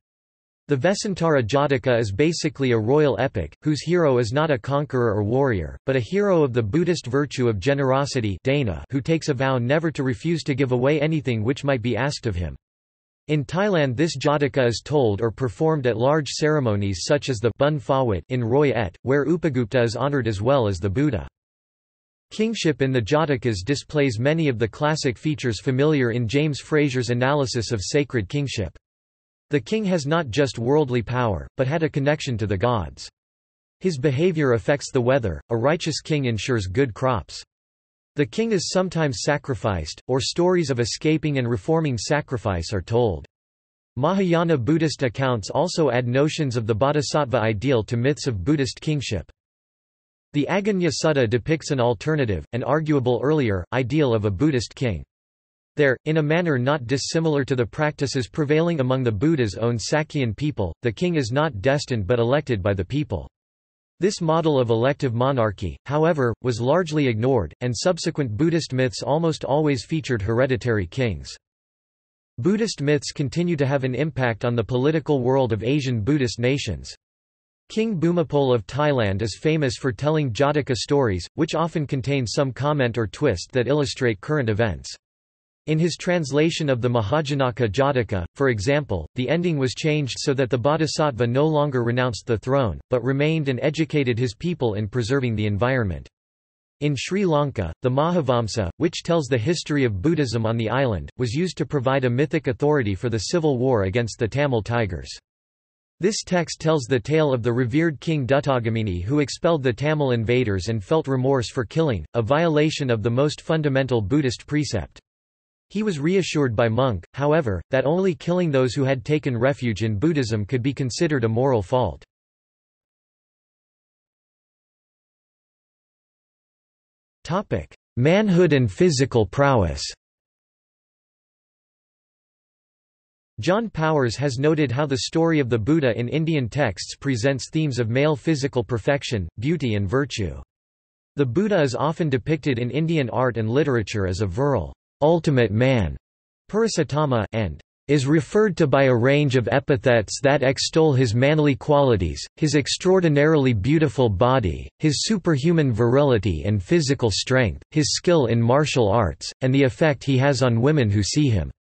The Vesantara Jātaka is basically a royal epic, whose hero is not a conqueror or warrior, but a hero of the Buddhist virtue of generosity who takes a vow never to refuse to give away anything which might be asked of him. In Thailand this Jātaka is told or performed at large ceremonies such as the Bun Phawat in Roi Et, where Upagupta is honored as well as the Buddha. Kingship in the Jātakas displays many of the classic features familiar in James Fraser's analysis of sacred kingship. The king has not just worldly power, but had a connection to the gods. His behavior affects the weather, a righteous king ensures good crops. The king is sometimes sacrificed, or stories of escaping and reforming sacrifice are told. Mahayana Buddhist accounts also add notions of the bodhisattva ideal to myths of Buddhist kingship. The Aganya Sutta depicts an alternative, and arguable earlier, ideal of a Buddhist king. There, in a manner not dissimilar to the practices prevailing among the Buddha's own Sakyan people, the king is not destined but elected by the people. This model of elective monarchy, however, was largely ignored, and subsequent Buddhist myths almost always featured hereditary kings. Buddhist myths continue to have an impact on the political world of Asian Buddhist nations. King Bhumipol of Thailand is famous for telling Jātaka stories, which often contain some comment or twist that illustrate current events. In his translation of the Mahajanaka Jātaka, for example, the ending was changed so that the bodhisattva no longer renounced the throne, but remained and educated his people in preserving the environment. In Sri Lanka, the Mahavamsa, which tells the history of Buddhism on the island, was used to provide a mythic authority for the civil war against the Tamil Tigers. This text tells the tale of the revered king Duttagamini who expelled the Tamil invaders and felt remorse for killing, a violation of the most fundamental Buddhist precept. He was reassured by monk, however, that only killing those who had taken refuge in Buddhism could be considered a moral fault. Manhood and physical prowess. John Powers has noted how the story of the Buddha in Indian texts presents themes of male physical perfection, beauty and virtue. The Buddha is often depicted in Indian art and literature as a virile, ultimate man, Purusottama, and is referred to by a range of epithets that extol his manly qualities, his extraordinarily beautiful body, his superhuman virility and physical strength, his skill in martial arts, and the effect he has on women who see him.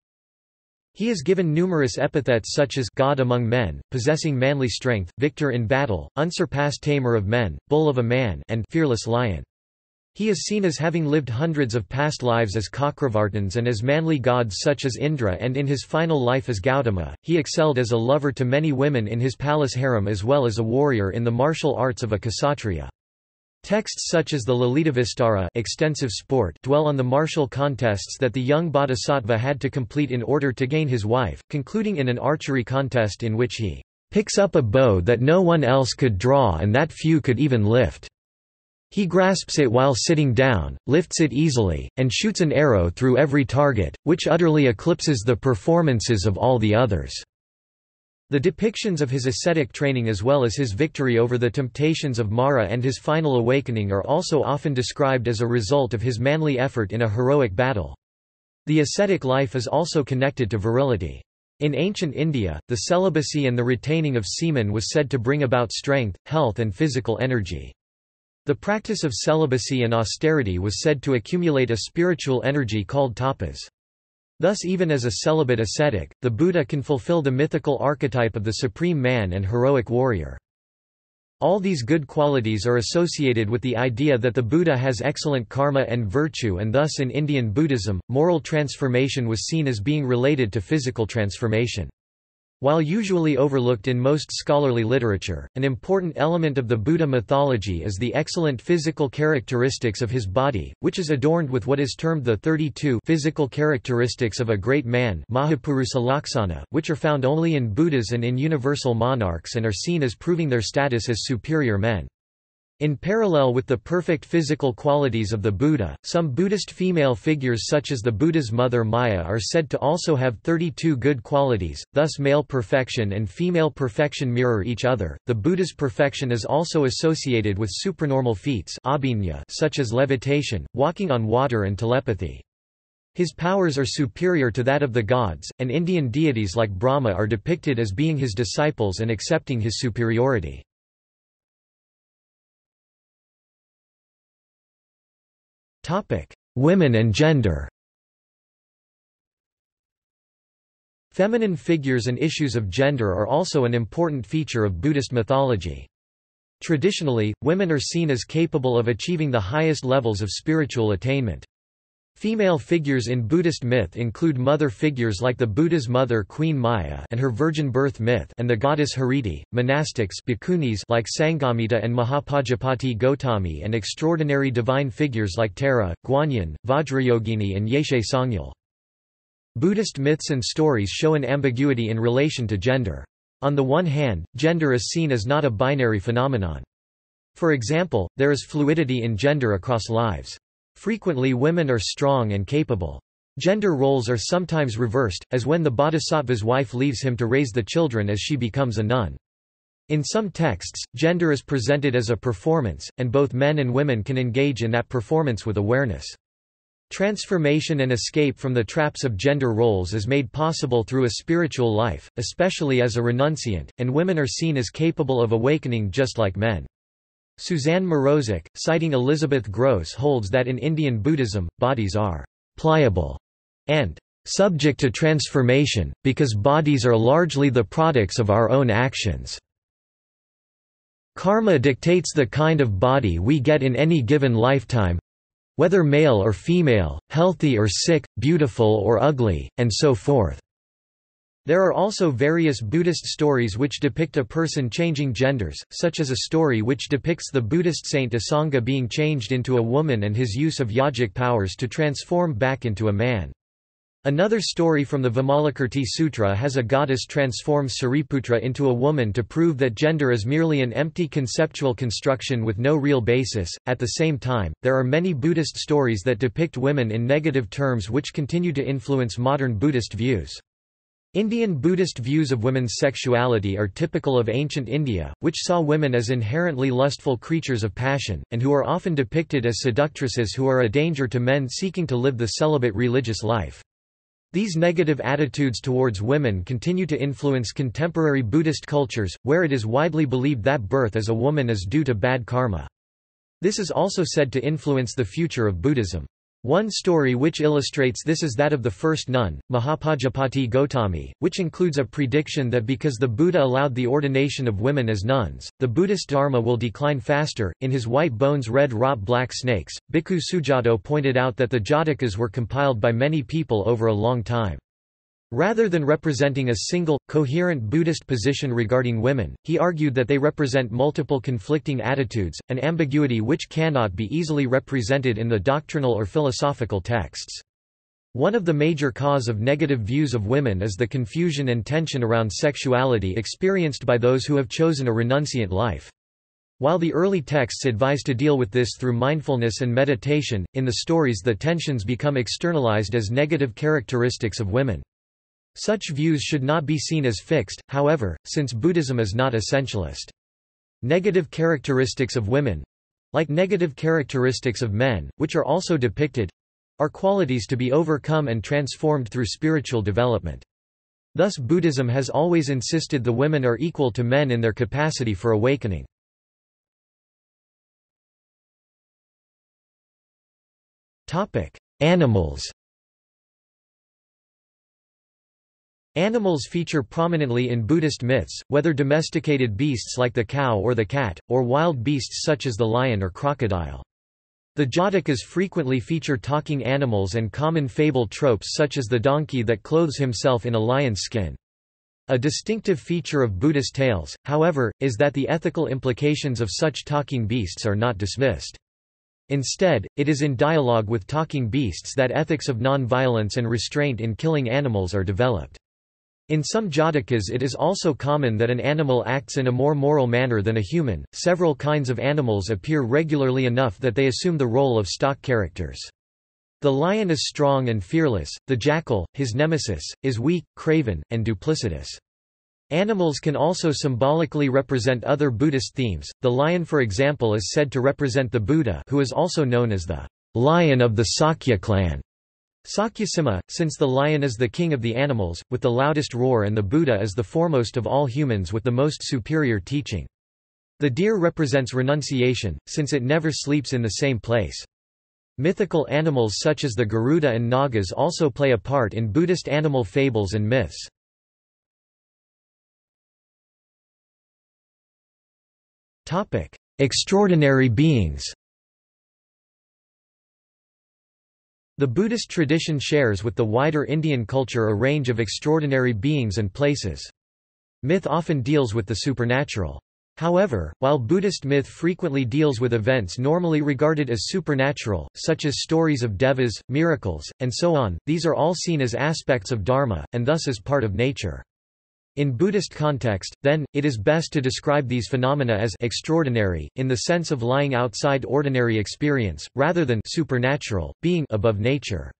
He is given numerous epithets such as God among men, possessing manly strength, victor in battle, unsurpassed tamer of men, bull of a man, and fearless lion. He is seen as having lived hundreds of past lives as Kakravartins and as manly gods such as Indra, and in his final life as Gautama, he excelled as a lover to many women in his palace harem as well as a warrior in the martial arts of a Kshatriya. Texts such as the Lalitavistara extensive sport dwell on the martial contests that the young bodhisattva had to complete in order to gain his wife, concluding in an archery contest in which he picks up a bow that no one else could draw and that few could even lift. He grasps it while sitting down, lifts it easily, and shoots an arrow through every target, which utterly eclipses the performances of all the others. The depictions of his ascetic training as well as his victory over the temptations of Mara and his final awakening are also often described as a result of his manly effort in a heroic battle. The ascetic life is also connected to virility. In ancient India, the celibacy and the retaining of semen was said to bring about strength, health and physical energy. The practice of celibacy and austerity was said to accumulate a spiritual energy called tapas. Thus, even as a celibate ascetic, the Buddha can fulfill the mythical archetype of the supreme man and heroic warrior. All these good qualities are associated with the idea that the Buddha has excellent karma and virtue, and thus in Indian Buddhism, moral transformation was seen as being related to physical transformation. While usually overlooked in most scholarly literature, an important element of the Buddha mythology is the excellent physical characteristics of his body, which is adorned with what is termed the 32 physical characteristics of a great man, Mahapurusa Lakṣana, which are found only in Buddhas and in universal monarchs and are seen as proving their status as superior men. In parallel with the perfect physical qualities of the Buddha, some Buddhist female figures such as the Buddha's mother Maya are said to also have 32 good qualities, thus male perfection and female perfection mirror each other. The Buddha's perfection is also associated with supranormal feats such as levitation, walking on water and telepathy. His powers are superior to that of the gods, and Indian deities like Brahma are depicted as being his disciples and accepting his superiority. Women and gender. Feminine figures and issues of gender are also an important feature of Buddhist mythology. Traditionally, women are seen as capable of achieving the highest levels of spiritual attainment. Female figures in Buddhist myth include mother figures like the Buddha's mother Queen Maya and her virgin birth myth and the goddess Hariti, monastics bhikkhunis like Saṅghamittā and Mahapajapati Gotami, and extraordinary divine figures like Tara, Guanyin, Vajrayogini and Yeshe Songyal. Buddhist myths and stories show an ambiguity in relation to gender. On the one hand, gender is seen as not a binary phenomenon. For example, there is fluidity in gender across lives. Frequently women are strong and capable. Gender roles are sometimes reversed, as when the bodhisattva's wife leaves him to raise the children as she becomes a nun. In some texts, gender is presented as a performance, and both men and women can engage in that performance with awareness. Transformation and escape from the traps of gender roles is made possible through a spiritual life, especially as a renunciant, and women are seen as capable of awakening just like men. Suzanne Morozik, citing Elizabeth Gross, holds that in Indian Buddhism, bodies are pliable and subject to transformation, because bodies are largely the products of our own actions. Karma dictates the kind of body we get in any given lifetime, whether male or female, healthy or sick, beautiful or ugly, and so forth. There are also various Buddhist stories which depict a person changing genders, such as a story which depicts the Buddhist saint Asanga being changed into a woman and his use of yogic powers to transform back into a man. Another story from the Vimalakirti Sutra has a goddess transform Sariputra into a woman to prove that gender is merely an empty conceptual construction with no real basis. At the same time, there are many Buddhist stories that depict women in negative terms which continue to influence modern Buddhist views. Indian Buddhist views of women's sexuality are typical of ancient India, which saw women as inherently lustful creatures of passion, and who are often depicted as seductresses who are a danger to men seeking to live the celibate religious life. These negative attitudes towards women continue to influence contemporary Buddhist cultures, where it is widely believed that birth as a woman is due to bad karma. This is also said to influence the future of Buddhism. One story which illustrates this is that of the first nun, Mahapajapati Gotami, which includes a prediction that because the Buddha allowed the ordination of women as nuns, the Buddhist Dharma will decline faster. In his White Bones Red Rot Black Snakes, Bhikkhu Sujato pointed out that the Jātakas were compiled by many people over a long time. Rather than representing a single, coherent Buddhist position regarding women, he argued that they represent multiple conflicting attitudes, an ambiguity which cannot be easily represented in the doctrinal or philosophical texts. One of the major cause of negative views of women is the confusion and tension around sexuality experienced by those who have chosen a renunciant life. While the early texts advise to deal with this through mindfulness and meditation, in the stories the tensions become externalized as negative characteristics of women. Such views should not be seen as fixed, however, since Buddhism is not essentialist. Negative characteristics of women—like negative characteristics of men, which are also depicted—are qualities to be overcome and transformed through spiritual development. Thus Buddhism has always insisted the women are equal to men in their capacity for awakening. Animals. Animals feature prominently in Buddhist myths, whether domesticated beasts like the cow or the cat, or wild beasts such as the lion or crocodile. The Jātakas frequently feature talking animals and common fable tropes such as the donkey that clothes himself in a lion's skin. A distinctive feature of Buddhist tales, however, is that the ethical implications of such talking beasts are not dismissed. Instead, it is in dialogue with talking beasts that ethics of non-violence and restraint in killing animals are developed. In some Jātakas it is also common that an animal acts in a more moral manner than a human. Several kinds of animals appear regularly enough that they assume the role of stock characters. The lion is strong and fearless, the jackal, his nemesis, is weak, craven, and duplicitous. Animals can also symbolically represent other Buddhist themes. The lion, for example, is said to represent the Buddha, who is also known as the lion of the Sakya clan. Sakyasimha, since the lion is the king of the animals, with the loudest roar, and the Buddha is the foremost of all humans with the most superior teaching. The deer represents renunciation, since it never sleeps in the same place. Mythical animals such as the Garuda and Nagas also play a part in Buddhist animal fables and myths. Extraordinary beings. The Buddhist tradition shares with the wider Indian culture a range of extraordinary beings and places. Myth often deals with the supernatural. However, while Buddhist myth frequently deals with events normally regarded as supernatural, such as stories of devas, miracles, and so on, these are all seen as aspects of dharma, and thus as part of nature. In Buddhist context, then, it is best to describe these phenomena as extraordinary, in the sense of lying outside ordinary experience, rather than supernatural, being above nature.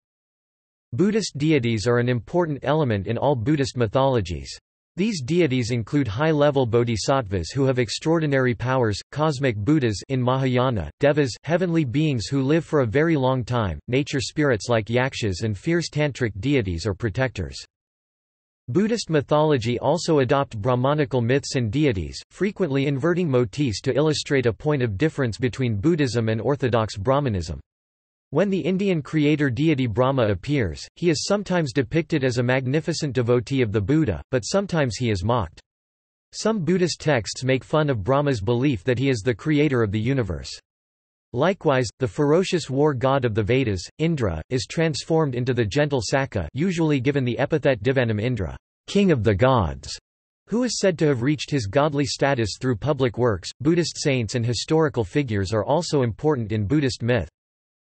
Buddhist deities are an important element in all Buddhist mythologies. These deities include high-level bodhisattvas who have extraordinary powers, cosmic Buddhas in Mahayana, devas, heavenly beings who live for a very long time, nature spirits like yakshas, and fierce tantric deities or protectors. Buddhist mythology also adopts Brahmanical myths and deities, frequently inverting motifs to illustrate a point of difference between Buddhism and orthodox Brahmanism. When the Indian creator deity Brahma appears, he is sometimes depicted as a magnificent devotee of the Buddha, but sometimes he is mocked. Some Buddhist texts make fun of Brahma's belief that he is the creator of the universe. Likewise, the ferocious war god of the Vedas, Indra, is transformed into the gentle Saka, usually given the epithet Divanam Indra, king of the gods, who is said to have reached his godly status through public works. Buddhist saints and historical figures are also important in Buddhist myth.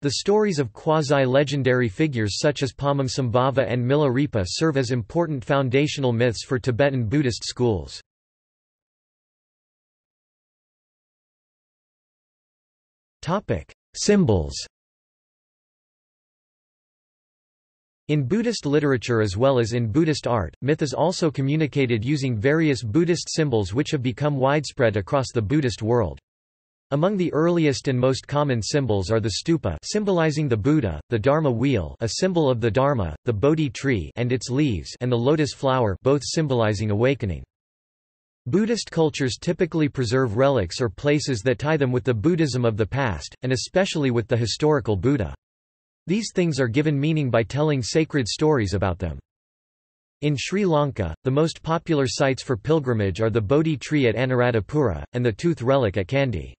The stories of quasi-legendary figures such as Pamamsambhava and Milarepa serve as important foundational myths for Tibetan Buddhist schools. Symbols. In Buddhist literature as well as in Buddhist art, myth is also communicated using various Buddhist symbols which have become widespread across the Buddhist world. Among the earliest and most common symbols are the stupa, symbolizing the Buddha, the Dharma wheel, a symbol of the Dharma, the Bodhi tree and its leaves, and the lotus flower, both symbolizing awakening. Buddhist cultures typically preserve relics or places that tie them with the Buddhism of the past, and especially with the historical Buddha. These things are given meaning by telling sacred stories about them. In Sri Lanka, the most popular sites for pilgrimage are the Bodhi tree at Anuradhapura, and the tooth relic at Kandy.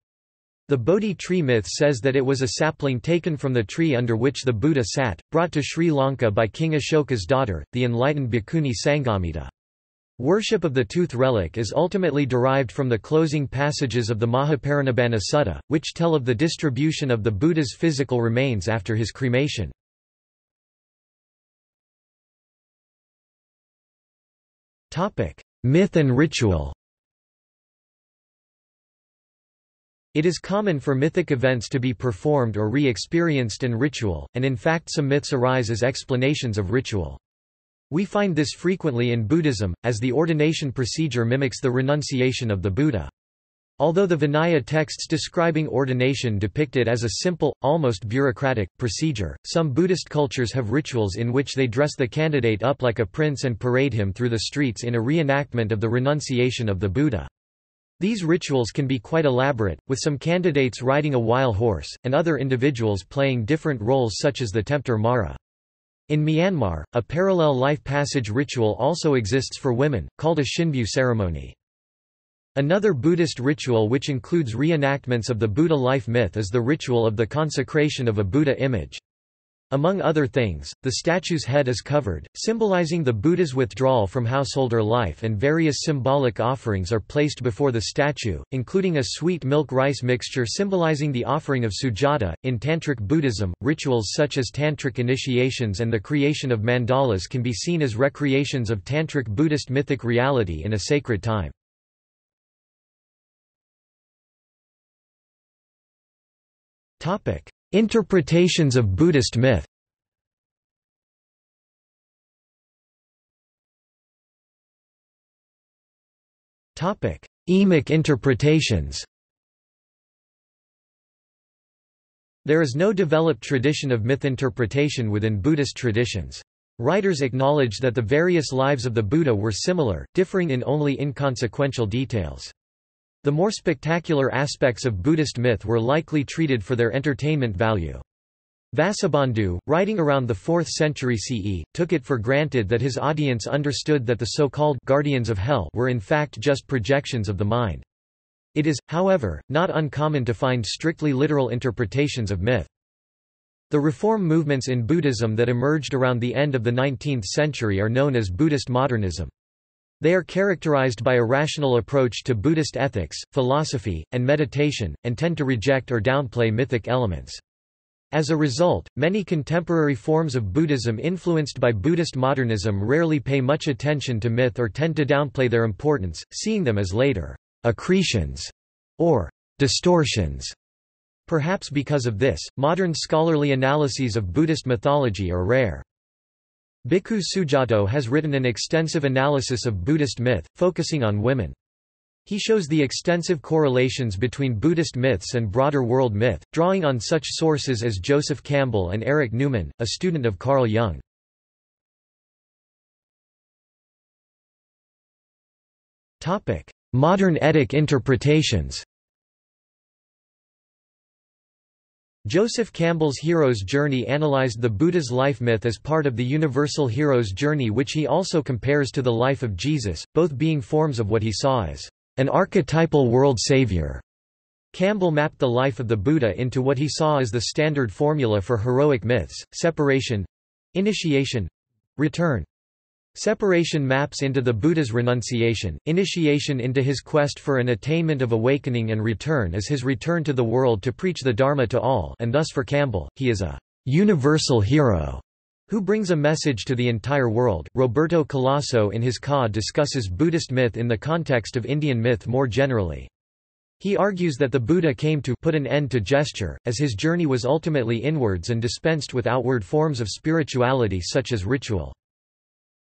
The Bodhi tree myth says that it was a sapling taken from the tree under which the Buddha sat, brought to Sri Lanka by King Ashoka's daughter, the enlightened Bhikkhuni Saṅghamittā. Worship of the tooth relic is ultimately derived from the closing passages of the Mahaparinibbana Sutta, which tell of the distribution of the Buddha's physical remains after his cremation. Myth and ritual. It is common for mythic events to be performed or re-experienced in ritual, and in fact some myths arise as explanations of ritual. We find this frequently in Buddhism, as the ordination procedure mimics the renunciation of the Buddha. Although the Vinaya texts describing ordination depict it as a simple, almost bureaucratic, procedure, some Buddhist cultures have rituals in which they dress the candidate up like a prince and parade him through the streets in a reenactment of the renunciation of the Buddha. These rituals can be quite elaborate, with some candidates riding a wild horse, and other individuals playing different roles such as the tempter Mara. In Myanmar, a parallel life passage ritual also exists for women, called a Shinbu ceremony. Another Buddhist ritual which includes reenactments of the Buddha life myth is the ritual of the consecration of a Buddha image. Among other things, the statue's head is covered, symbolizing the Buddha's withdrawal from householder life, and various symbolic offerings are placed before the statue, including a sweet milk rice mixture symbolizing the offering of sujata. In Tantric Buddhism, rituals such as Tantric initiations and the creation of mandalas can be seen as recreations of Tantric Buddhist mythic reality in a sacred time. Interpretations of Buddhist myth. Emic interpretations. There is no developed tradition of myth interpretation within Buddhist traditions. Writers acknowledge that the various lives of the Buddha were similar, differing in only inconsequential details. The more spectacular aspects of Buddhist myth were likely treated for their entertainment value. Vasubandhu, writing around the 4th century CE, took it for granted that his audience understood that the so-called guardians of hell were in fact just projections of the mind. It is, however, not uncommon to find strictly literal interpretations of myth. The reform movements in Buddhism that emerged around the end of the 19th century are known as Buddhist modernism. They are characterized by a rational approach to Buddhist ethics, philosophy, and meditation, and tend to reject or downplay mythic elements. As a result, many contemporary forms of Buddhism influenced by Buddhist modernism rarely pay much attention to myth or tend to downplay their importance, seeing them as later accretions or distortions. Perhaps because of this, modern scholarly analyses of Buddhist mythology are rare. Bhikkhu Sujato has written an extensive analysis of Buddhist myth, focusing on women. He shows the extensive correlations between Buddhist myths and broader world myth, drawing on such sources as Joseph Campbell and Eric Newman, a student of Carl Jung. Modern Eddic interpretations. Joseph Campbell's Hero's Journey analyzed the Buddha's life myth as part of the universal hero's journey, which he also compares to the life of Jesus, both being forms of what he saw as an archetypal world savior. Campbell mapped the life of the Buddha into what he saw as the standard formula for heroic myths: separation, initiation, return. Separation maps into the Buddha's renunciation, initiation into his quest for an attainment of awakening, and return as his return to the world to preach the Dharma to all, and thus for Campbell, he is a universal hero who brings a message to the entire world. Roberto Colasso in his Ka discusses Buddhist myth in the context of Indian myth more generally. He argues that the Buddha came to put an end to gesture, as his journey was ultimately inwards and dispensed with outward forms of spirituality such as ritual.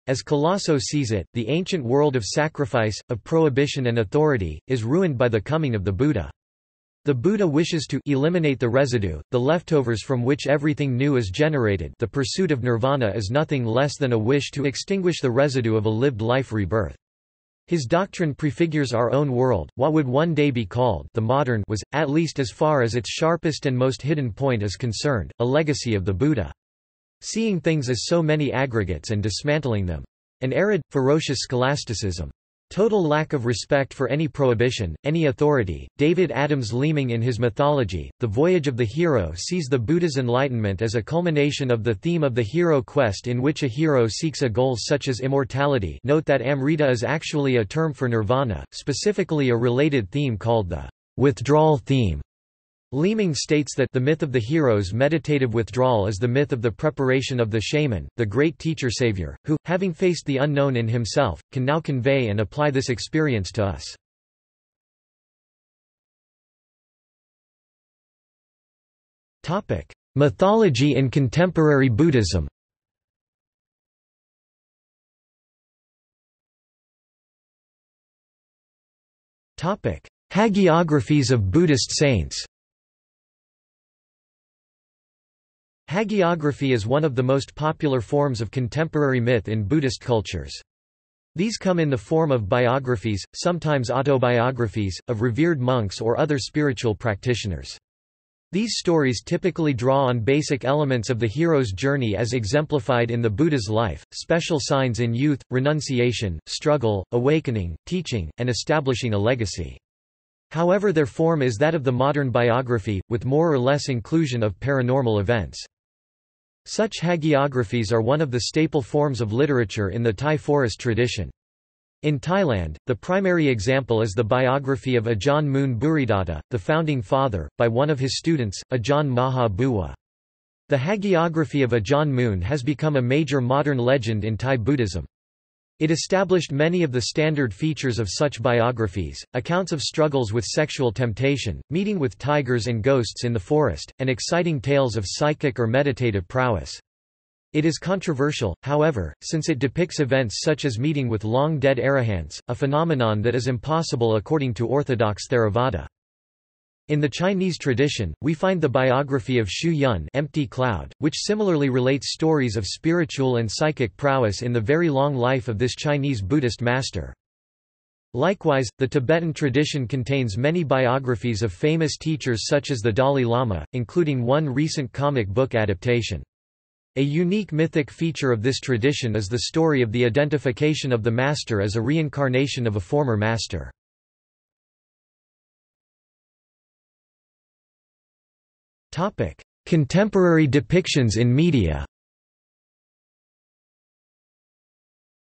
As Colosso sees it, the ancient world of sacrifice, of prohibition and authority, is ruined by the coming of the Buddha. The Buddha wishes to eliminate the residue, the leftovers from which everything new is generated. The pursuit of nirvana is nothing less than a wish to extinguish the residue of a lived life rebirth. His doctrine prefigures our own world, what would one day be called the modern was, at least as far as its sharpest and most hidden point is concerned, a legacy of the Buddha. Seeing things as so many aggregates and dismantling them. An arid, ferocious scholasticism. Total lack of respect for any prohibition, any authority. David Adams Leeming in his mythology, The Voyage of the Hero sees the Buddha's enlightenment as a culmination of the theme of the hero quest in which a hero seeks a goal such as immortality. Note that Amrita is actually a term for nirvana, specifically a related theme called the withdrawal theme. Leeming states that the myth of the hero's meditative withdrawal is the myth of the preparation of the shaman, the great teacher-savior, who, having faced the unknown in himself, can now convey and apply this experience to us. Mythology in contemporary Buddhism. Hagiographies of Buddhist saints. Hagiography is one of the most popular forms of contemporary myth in Buddhist cultures. These come in the form of biographies, sometimes autobiographies, of revered monks or other spiritual practitioners. These stories typically draw on basic elements of the hero's journey as exemplified in the Buddha's life, special signs in youth, renunciation, struggle, awakening, teaching, and establishing a legacy. However, their form is that of the modern biography, with more or less inclusion of paranormal events. Such hagiographies are one of the staple forms of literature in the Thai forest tradition. In Thailand, the primary example is the biography of Ajahn Moon Buridatta, the founding father, by one of his students, Ajahn Maha Buwa. The hagiography of Ajahn Moon has become a major modern legend in Thai Buddhism. It established many of the standard features of such biographies, accounts of struggles with sexual temptation, meeting with tigers and ghosts in the forest, and exciting tales of psychic or meditative prowess. It is controversial, however, since it depicts events such as meeting with long-dead arahants, a phenomenon that is impossible according to orthodox Theravada. In the Chinese tradition, we find the biography of Shu Yun, Empty Cloud, which similarly relates stories of spiritual and psychic prowess in the very long life of this Chinese Buddhist master. Likewise, the Tibetan tradition contains many biographies of famous teachers such as the Dalai Lama, including one recent comic book adaptation. A unique mythic feature of this tradition is the story of the identification of the master as a reincarnation of a former master. Contemporary depictions in media.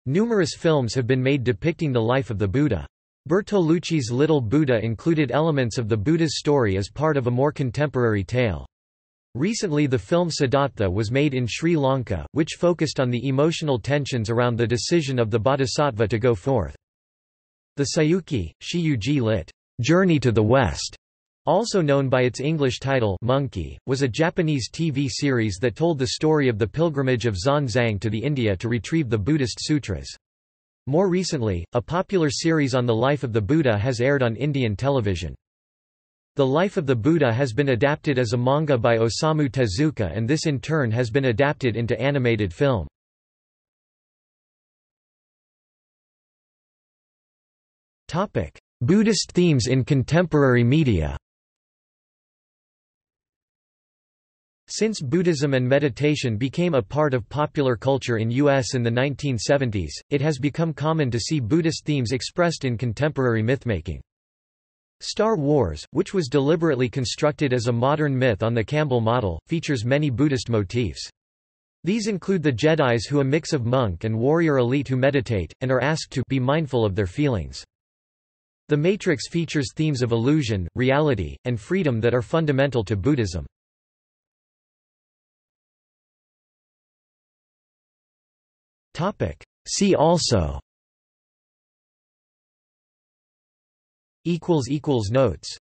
Numerous films have been made depicting the life of the Buddha. Bertolucci's Little Buddha included elements of the Buddha's story as part of a more contemporary tale. Recently the film Siddhartha was made in Sri Lanka, which focused on the emotional tensions around the decision of the Bodhisattva to go forth. The Sayukyi, Shiyuji lit. Journey to the West, also known by its English title Monkey, was a Japanese TV series that told the story of the pilgrimage of Zanzang to India to retrieve the Buddhist sutras. More recently, a popular series on the life of the Buddha has aired on Indian television. The life of the Buddha has been adapted as a manga by Osamu Tezuka, and this in turn has been adapted into animated film. Buddhist themes in contemporary media. Since Buddhism and meditation became a part of popular culture in the U.S. in the 1970s, it has become common to see Buddhist themes expressed in contemporary mythmaking. Star Wars, which was deliberately constructed as a modern myth on the Campbell model, features many Buddhist motifs. These include the Jedis, who are a mix of monk and warrior elite who meditate, and are asked to be mindful of their feelings. The Matrix features themes of illusion, reality, and freedom that are fundamental to Buddhism. See also Notes